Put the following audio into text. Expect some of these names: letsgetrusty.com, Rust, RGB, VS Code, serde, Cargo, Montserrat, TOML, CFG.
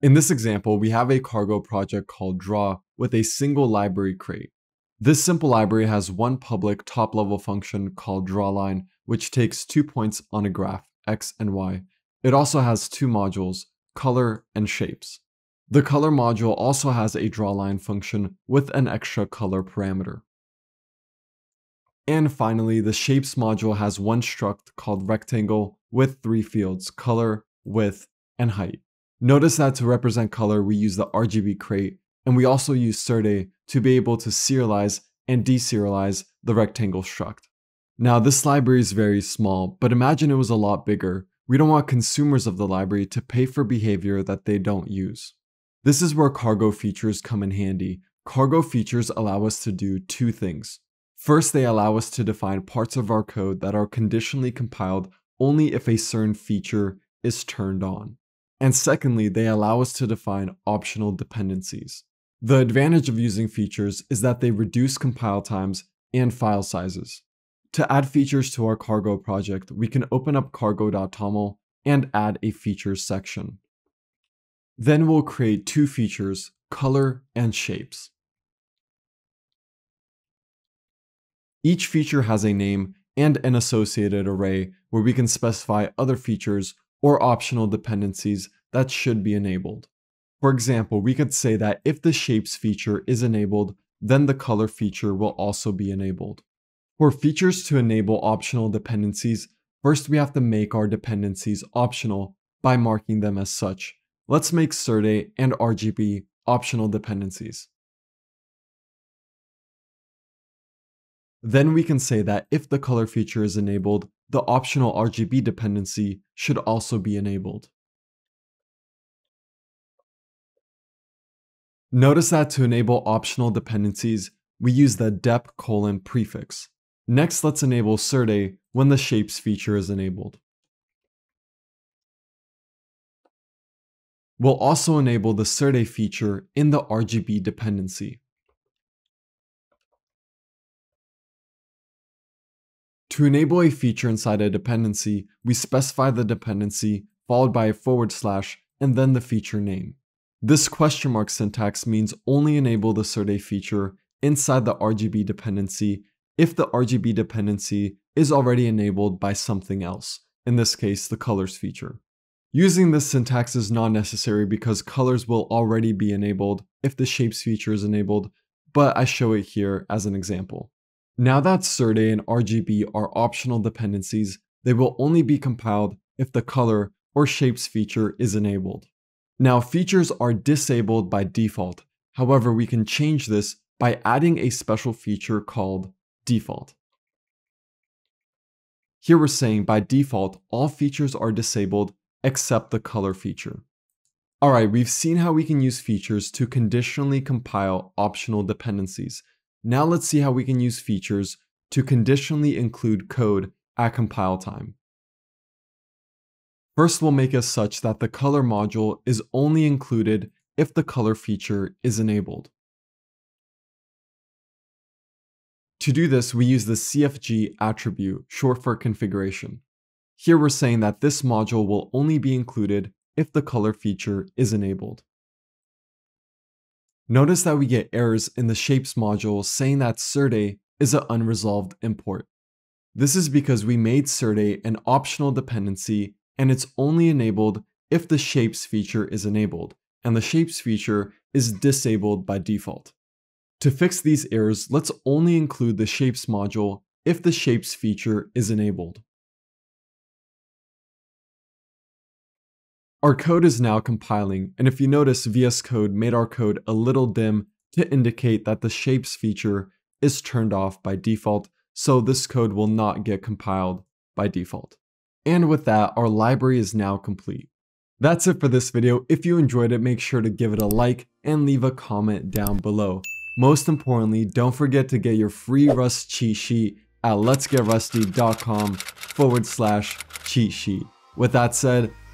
In this example, we have a cargo project called draw with a single library crate. This simple library has one public top-level function called drawLine, which takes 2 points on a graph, x and y. It also has two modules, color and shapes. The color module also has a drawLine function with an extra color parameter. And finally, the shapes module has one struct called rectangle with three fields, color, width, and height. Notice that to represent color, we use the RGB crate, and we also use serde to be able to serialize and deserialize the rectangle struct. Now, this library is very small, but imagine it was a lot bigger. We don't want consumers of the library to pay for behavior that they don't use. This is where cargo features come in handy. Cargo features allow us to do two things. First, they allow us to define parts of our code that are conditionally compiled only if a certain feature is turned on. And secondly, they allow us to define optional dependencies. The advantage of using features is that they reduce compile times and file sizes. To add features to our cargo project, we can open up cargo.toml and add a features section. Then we'll create two features, color and shapes. Each feature has a name and an associated array where we can specify other features or optional dependencies that should be enabled. For example, we could say that if the shapes feature is enabled, then the color feature will also be enabled. For features to enable optional dependencies, first we have to make our dependencies optional by marking them as such. Let's make serde and RGB optional dependencies. Then we can say that if the color feature is enabled, the optional RGB dependency should also be enabled. Notice that to enable optional dependencies, we use the dep : prefix. Next, let's enable serde when the shapes feature is enabled. We'll also enable the serde feature in the RGB dependency. To enable a feature inside a dependency, we specify the dependency followed by a / and then the feature name. This question mark syntax means only enable the serde feature inside the RGB dependency if the RGB dependency is already enabled by something else, in this case the colors feature. Using this syntax is not necessary because colors will already be enabled if the shapes feature is enabled, but I show it here as an example. Now that serde and RGB are optional dependencies, they will only be compiled if the color or shapes feature is enabled. Now features are disabled by default, however we can change this by adding a special feature called default. Here we're saying by default all features are disabled except the color feature. Alright, we've seen how we can use features to conditionally compile optional dependencies. Now let's see how we can use features to conditionally include code at compile time. First, we'll make it such that the color module is only included if the color feature is enabled. To do this, we use the CFG attribute, short for configuration. Here we're saying that this module will only be included if the color feature is enabled. Notice that we get errors in the shapes module saying that serde is an unresolved import. This is because we made serde an optional dependency and it's only enabled if the shapes feature is enabled, and the shapes feature is disabled by default. To fix these errors, let's only include the shapes module if the shapes feature is enabled. Our code is now compiling, and if you notice, VS Code made our code a little dim to indicate that the shapes feature is turned off by default, so this code will not get compiled by default. And with that, our library is now complete. That's it for this video. If you enjoyed it, make sure to give it a like and leave a comment down below. Most importantly, don't forget to get your free Rust cheat sheet at letsgetrusty.com /cheat sheet. With that said,